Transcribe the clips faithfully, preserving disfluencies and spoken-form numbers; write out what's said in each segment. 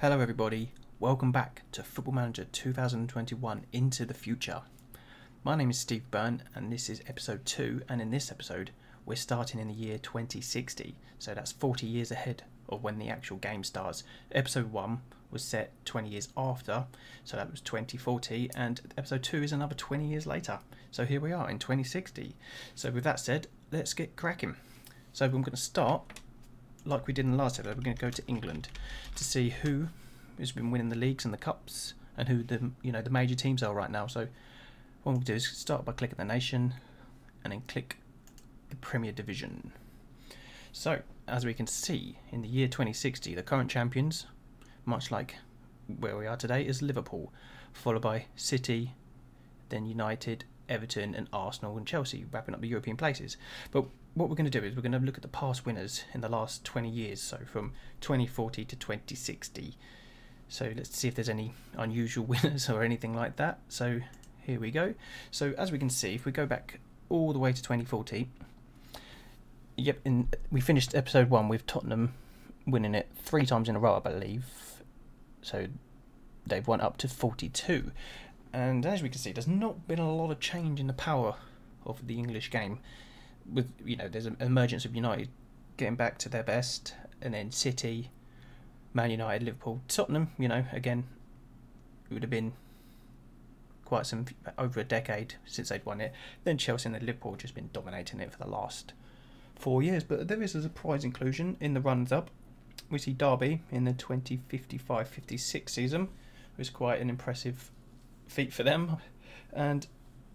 Hello everybody, welcome back to Football Manager two thousand twenty-one Into the Future. My name is Steve Byrne and this is episode two, and in this episode we're starting in the year twenty sixty, so that's forty years ahead of when the actual game starts. Episode one was set twenty years after, so that was twenty forty, and episode two is another twenty years later, so here we are in twenty sixty. So with that said, let's get cracking. So I'm going to start like we did in the last episode. We're going to go to England to see who has been winning the leagues and the cups and who the you know the major teams are right now. So what we'll do is start by clicking the nation and then click the Premier Division. So as we can see, in the year twenty sixty, the current champions, much like where we are today, is Liverpool, followed by City, then United, Everton and Arsenal and Chelsea, wrapping up the European places. But what we're going to do is we're going to look at the past winners in the last twenty years, so from twenty forty to twenty sixty. So let's see if there's any unusual winners or anything like that. So here we go. So as we can see, if we go back all the way to twenty forty, yep, in, we finished episode one with Tottenham winning it three times in a row, I believe. So they've won up to forty-two. And as we can see, there's not been a lot of change in the power of the English game. With, you know, there's an emergence of United getting back to their best, and then City, Man United, Liverpool, Tottenham, you know, again, it would have been quite some, over a decade since they'd won it. Then Chelsea and then Liverpool have just been dominating it for the last four years. But there is a surprise inclusion in the runs-up. We see Derby in the twenty fifty-five fifty-six season. It was quite an impressive feat for them. And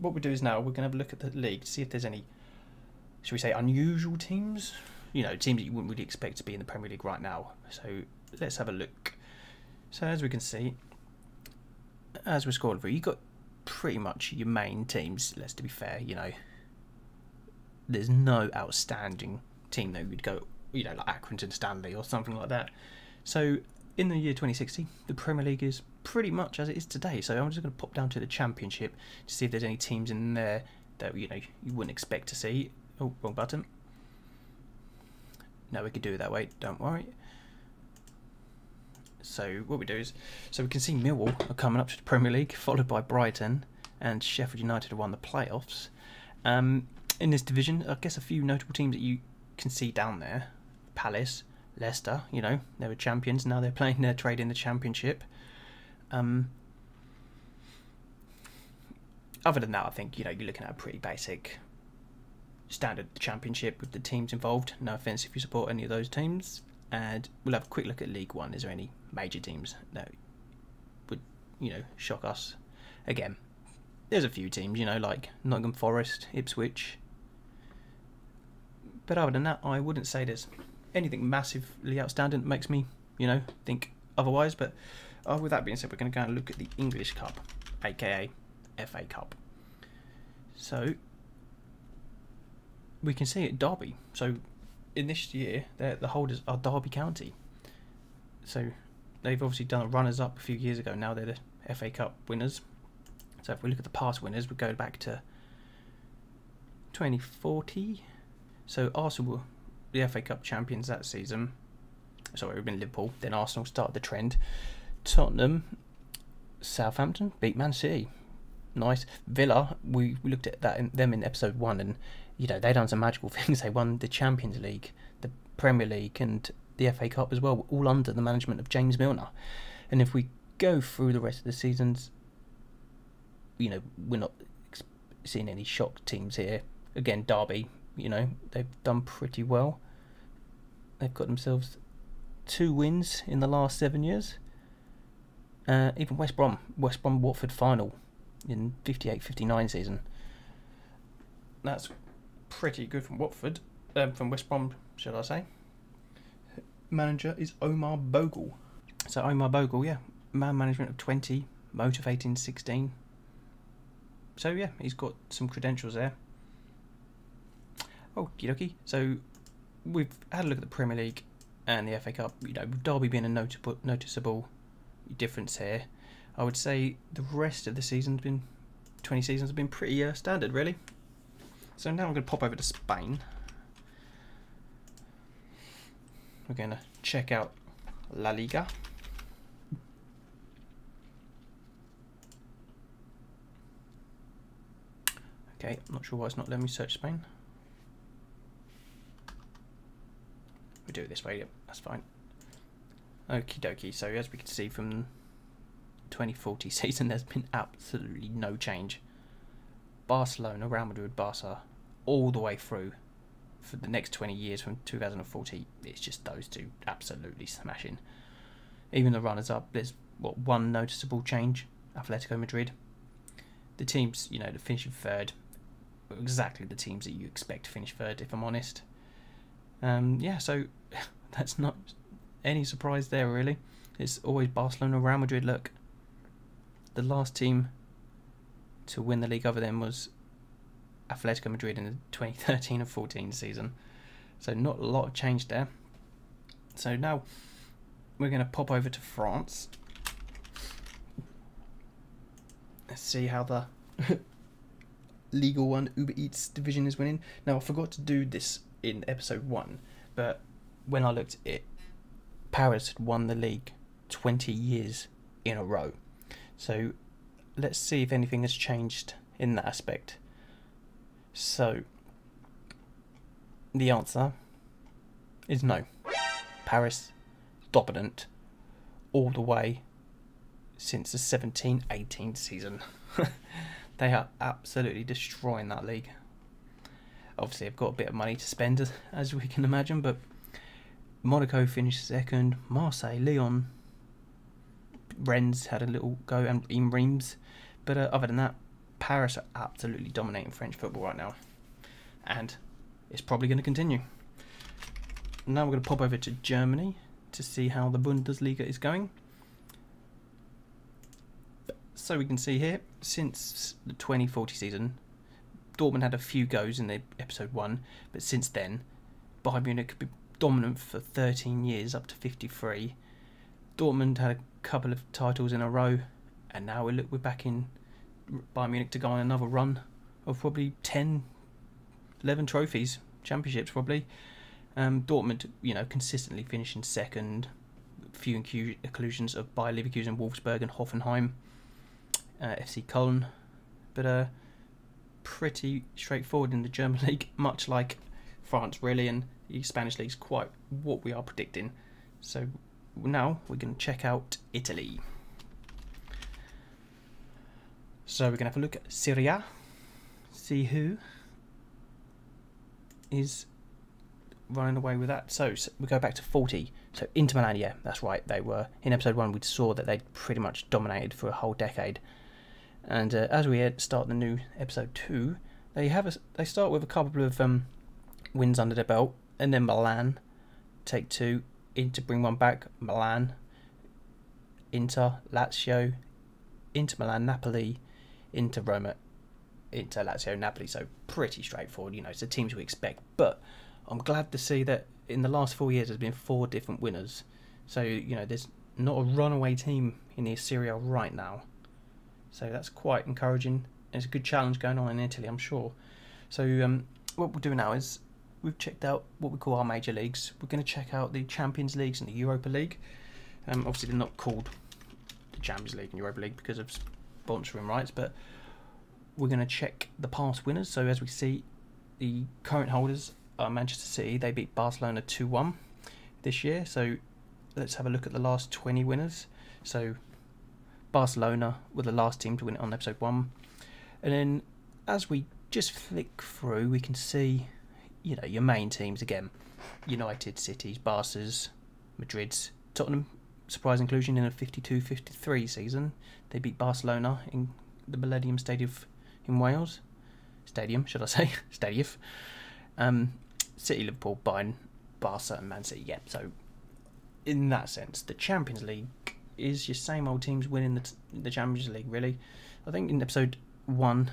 what we do is now we're going to have a look at the league to see if there's any, should we say, unusual teams, you know, teams that you wouldn't really expect to be in the Premier League right now. So let's have a look. So as we can see, as we're scrolling through, you've got pretty much your main teams. Let's, to be fair, you know, there's no outstanding team that would go, you know, like Accrington Stanley or something like that. So in the year twenty sixty, the Premier League is pretty much as it is today. So I'm just going to pop down to the Championship to see if there's any teams in there that, you know, you wouldn't expect to see. Oh, wrong button. No, we could do it that way, don't worry. So what we do is, so we can see Millwall are coming up to the Premier League, followed by Brighton, and Sheffield United have won the playoffs. Um, in this division, I guess a few notable teams that you can see down there. Palace, Leicester, you know, they were champions, now they're playing their trade in the Championship. Um, other than that, I think, you know, you're looking at a pretty basic standard Championship with the teams involved. No offense if you support any of those teams. And we'll have a quick look at League One. Is there any major teams that would, you know, shock us? Again, there's a few teams, you know, like Nottingham Forest, Ipswich. But other than that, I wouldn't say there's anything massively outstanding that makes me, you know, think otherwise. But uh, with that being said, we're going to go and look at the English Cup, aka F A Cup. So we can see it, Derby. So in this year, the holders are Derby County. So they've obviously done a runners-up a few years ago. Now they're the F A Cup winners. So if we look at the past winners, we go back to twenty forty. So Arsenal were the F A Cup champions that season. Sorry, we've been Liverpool. Then Arsenal started the trend. Tottenham, Southampton beat Man City. Nice. Villa, we, we looked at that in, them in episode one, and you know, they done some magical things. They won the Champions League, the Premier League and the F A Cup as well, all under the management of James Milner. And if we go through the rest of the seasons, you know, we're not seeing any shock teams here. Again, Derby, you know, they've done pretty well. They've got themselves two wins in the last seven years. Uh, even West Brom, West Brom Watford final in fifty-eight fifty-nine season. That's pretty good from Watford, um, from West Brom, should I say. Manager is Omar Bogle. So Omar Bogle, yeah, man management of twenty, motivating sixteen. So yeah, he's got some credentials there. Okie dokie. So we've had a look at the Premier League and the F A Cup. You know, Derby being a notable, noticeable difference here. I would say the rest of the season's been, twenty seasons have been pretty uh, standard, really. So now I'm going to pop over to Spain. We're going to check out La Liga. Okay, I'm not sure why it's not letting me search Spain. We do it this way, yep, that's fine. Okie dokie, so as we can see from twenty forty season, there's been absolutely no change. Barcelona, Real Madrid, Barca, all the way through for the next twenty years from two thousand fourteen, it's just those two absolutely smashing. Even the runners-up, there's what, one noticeable change, Atletico Madrid. The teams, you know, the finishing third, exactly the teams that you expect to finish third, if I'm honest. Um, yeah, so that's not any surprise there, really. It's always Barcelona, Real Madrid, look. The last team to win the league over them was Atletico Madrid in the twenty thirteen and fourteen season. So not a lot of change there. So now we're going to pop over to France. Let's see how the Ligue one Uber Eats division is winning. Now, I forgot to do this in episode one, but when I looked at it, Paris had won the league twenty years in a row. So let's see if anything has changed in that aspect. So the answer is no. Paris dominant all the way since the seventeen eighteen season. They are absolutely destroying that league. Obviously, I've got a bit of money to spend, as, as we can imagine, but Monaco finished second, Marseille, Lyon, Rennes had a little go, and in Reims. But uh, other than that, Paris are absolutely dominating French football right now, and it's probably going to continue. Now we're going to pop over to Germany to see how the Bundesliga is going. So we can see here, since the twenty forty season, Dortmund had a few goes in the episode one, but since then, Bayern Munich could be dominant for thirteen years up to fifty-three. Dortmund had a couple of titles in a row, and now we look, we're back in Bayern Munich to go on another run of probably ten, eleven trophies, championships probably. Um, Dortmund, you know, consistently finishing second, few inclusions of Bayer Leverkusen, Wolfsburg, and Hoffenheim, uh, F C Köln, but uh, pretty straightforward in the German league, much like France really, and the Spanish league's quite what we are predicting. So now we're going to check out Italy. So we're going to have a look at Serie A, see who is running away with that. So, so we go back to forty. So Inter Milan, yeah, that's right. They were in episode one. We saw that they pretty much dominated for a whole decade. And uh, as we start the new episode two, they have a, they start with a couple of um, wins under their belt, and then Milan take two, Inter bring one back, Milan, Inter, Lazio, Inter Milan, Napoli, Inter Roma, Inter Lazio, Napoli. So pretty straightforward, you know, it's the teams we expect. But I'm glad to see that in the last four years there's been four different winners. So, you know, there's not a runaway team in the Serie A right now. So that's quite encouraging. There's a good challenge going on in Italy, I'm sure. So um, what we'll do now is we've checked out what we call our major leagues. We're going to check out the Champions Leagues and the Europa League. Um, obviously, they're not called the Champions League and Europa League because of sponsoring rights, but we're going to check the past winners. So as we see, the current holders are Manchester City. They beat Barcelona two one this year. So let's have a look at the last twenty winners. So Barcelona were the last team to win it on episode one, and then as we just flick through, we can see, you know, your main teams again: United, Cities, Barca's, Madrid's, Tottenham. Surprise inclusion in a fifty-two fifty-three season. They beat Barcelona in the Millennium Stadium in Wales. Stadium, should I say? Stadium. Um, City, Liverpool, Bayern, Barca, and Man City. Yep. Yeah, so in that sense, the Champions League is your same old teams winning the, t the Champions League, really. I think in episode one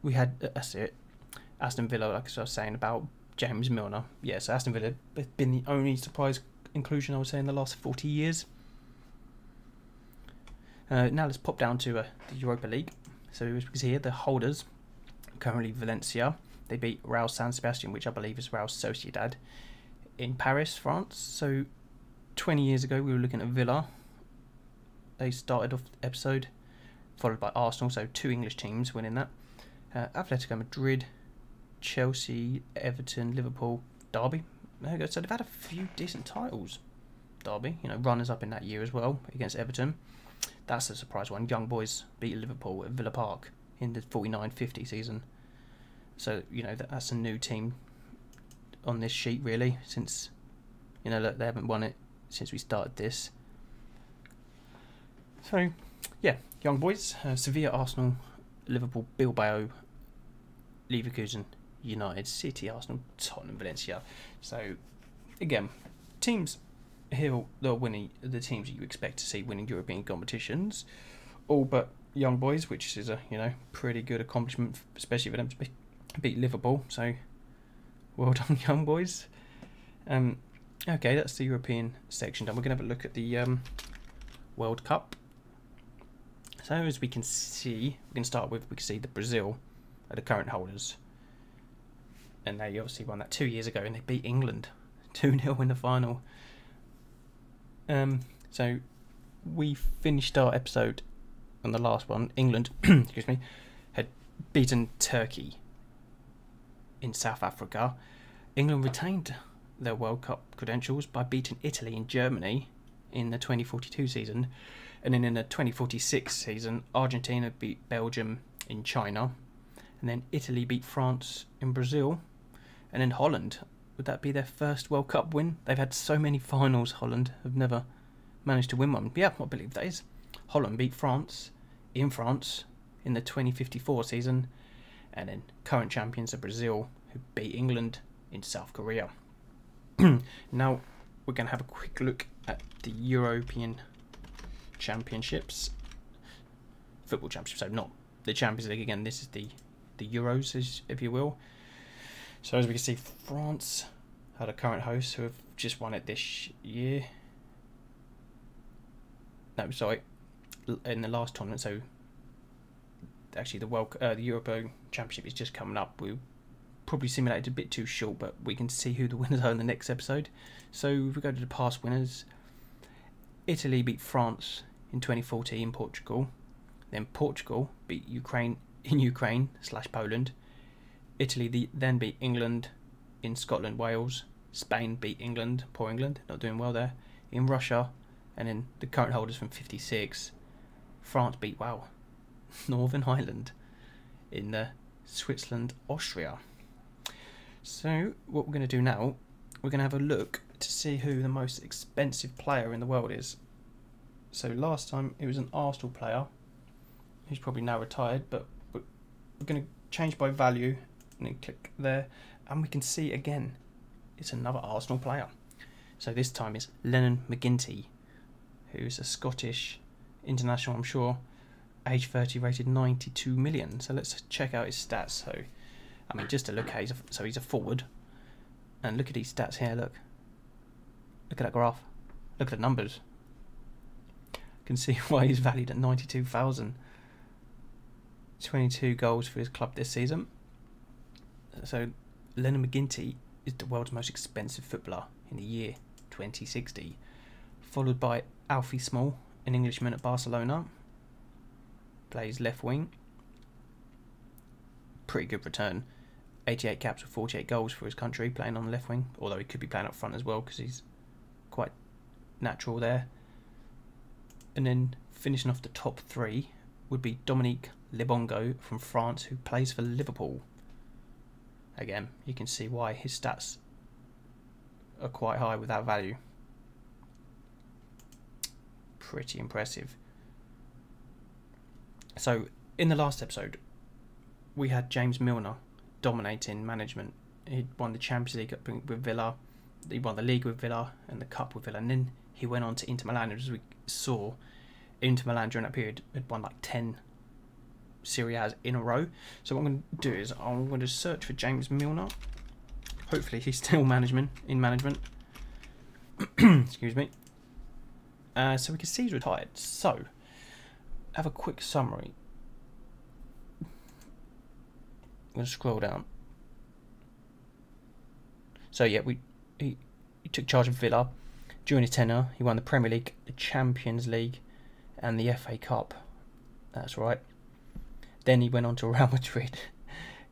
we had uh, that's it Aston Villa, like I was saying about James Milner. Yeah, so Aston Villa have been the only surprise inclusion, I would say, in the last forty years. Uh, now let's pop down to uh, the Europa League. So as you can see here, the holders currently Valencia. They beat Real San Sebastian, which I believe is Real Sociedad, in Paris, France. So twenty years ago we were looking at Villa. They started off the episode followed by Arsenal, so two English teams winning that. Uh, Atletico Madrid, Chelsea, Everton, Liverpool, Derby. There we go. So they've had a few decent titles. Derby, you know, runners up in that year as well against Everton. That's a surprise one. Young Boys beat Liverpool at Villa Park in the forty-nine fifty season. So, you know, that's a new team on this sheet, really, since, you know, look, they haven't won it since we started this. So, yeah, Young Boys, uh, Sevilla, Arsenal, Liverpool, Bilbao, Leverkusen, United, City, Arsenal, Tottenham, Valencia. So, again, teams here that are winning, the teams that you expect to see winning European competitions, all but Young Boys, which is a, you know, pretty good accomplishment, especially for them to be, beat Liverpool. So, well done, Young Boys. Um, okay, that's the European section done. We're going to have a look at the um, World Cup. So, as we can see, we can start with, we can see the Brazil are the current holders. And they obviously won that two years ago, and they beat England two nil in the final. Um, so, we finished our episode on the last one. England, excuse me, had beaten Turkey in South Africa. England retained their World Cup credentials by beating Italy and Germany in the twenty forty-two season. And then in the twenty forty-six season, Argentina beat Belgium in China. And then Italy beat France in Brazil. And then Holland. Would that be their first World Cup win? They've had so many finals, Holland have never managed to win one. Yeah, I believe that is. Holland beat France in France in the twenty fifty-four season. And then current champions are Brazil, who beat England in South Korea. Now, we're going to have a quick look at the European Championships. Football Championships, so not the Champions League. Again, this is the, the Euros, if you will. So as we can see, France are the current hosts, who have just won it this year. No, sorry, in the last tournament. So actually, the World, uh, the European Championship is just coming up. We probably simulated a bit too short, but we can see who the winners are in the next episode. So if we go to the past winners, Italy beat France in twenty fourteen in Portugal. Then Portugal beat Ukraine in Ukraine slash Poland. Italy the, then beat England in Scotland, Wales. Spain beat England, poor England, not doing well there, in Russia. And then the current holders from fifty-six, France beat, wow, Northern Ireland in the Switzerland, Austria. So what we're going to do now, we're going to have a look to see who the most expensive player in the world is. So last time it was an Arsenal player, who's probably now retired, but we're going to change by value. And then click there, and we can see again, it's another Arsenal player. So this time it's Lennon McGinty, who's a Scottish international, I'm sure, age thirty, rated ninety-two million. So let's check out his stats. So, I mean, just to look at, he's a, so he's a forward, and look at his stats here. Look, look at that graph. Look at the numbers. You can see why he's valued at ninety-two thousand. twenty-two goals for his club this season. So, Lennon McGinty is the world's most expensive footballer in the year twenty sixty, followed by Alfie Small, an Englishman at Barcelona, plays left wing. Pretty good return, eighty-eight caps with forty-eight goals for his country, playing on the left wing, although he could be playing up front as well because he's quite natural there. And then finishing off the top three would be Dominique Libongo from France, who plays for Liverpool. Again, you can see why his stats are quite high with that value. Pretty impressive. So, in the last episode, we had James Milner dominating management. He'd won the Champions League with Villa, he won the league with Villa, and the cup with Villa. And then he went on to Inter Milan, and as we saw, Inter Milan during that period had won like ten Serie A's in a row. So what I'm going to do is I'm going to search for James Milner. Hopefully he's still management in management. Excuse me. Uh, so we can see he's retired. So have a quick summary. I'm going to scroll down. So yeah, we he, he took charge of Villa during his tenure. He won the Premier League, the Champions League, and the F A Cup. That's right. Then he went on to Real Madrid,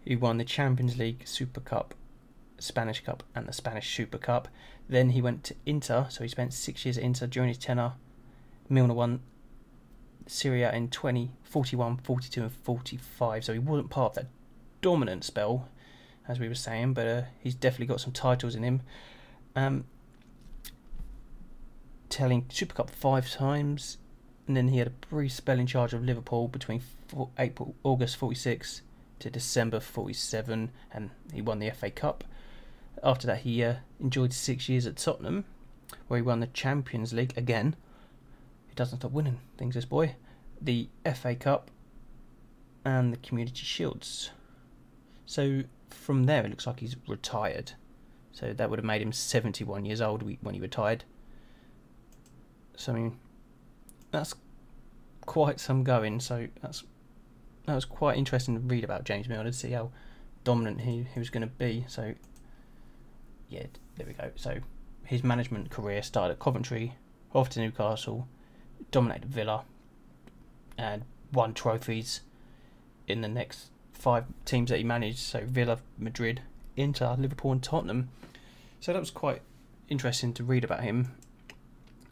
who won the Champions League, Super Cup, Spanish Cup and the Spanish Super Cup. Then he went to Inter, so he spent six years at Inter during his tenure. Milner won Serie A in twenty, forty-one, forty-two and forty-five, so he wasn't part of that dominant spell, as we were saying, but uh, he's definitely got some titles in him. Um, telling Super Cup five times, and then he had a brief spell in charge of Liverpool between April, August forty-six to December forty-seven, and he won the F A Cup. After that, he uh, enjoyed six years at Tottenham, where he won the Champions League again. He doesn't stop winning things, this boy. The F A Cup and the Community Shields. So from there, it looks like he's retired. So that would have made him seventy-one years old when he retired. So I mean, that's quite some going. So that's that was quite interesting to read about James Milner, to see how dominant he, he was going to be. So yeah, there we go. So his management career started at Coventry, off to Newcastle, dominated Villa, and won trophies in the next five teams that he managed. So Villa, Madrid, Inter, Liverpool and Tottenham. So that was quite interesting to read about him.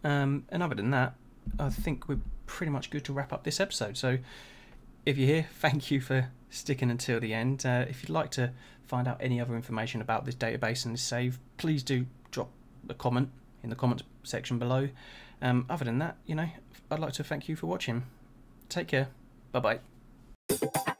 Um, and other than that, I think we're pretty much good to wrap up this episode. So if you're here, thank you for sticking until the end. Uh, if you'd like to find out any other information about this database and this save, please do drop a comment in the comments section below. Um, other than that, you know, I'd like to thank you for watching. Take care. Bye-bye.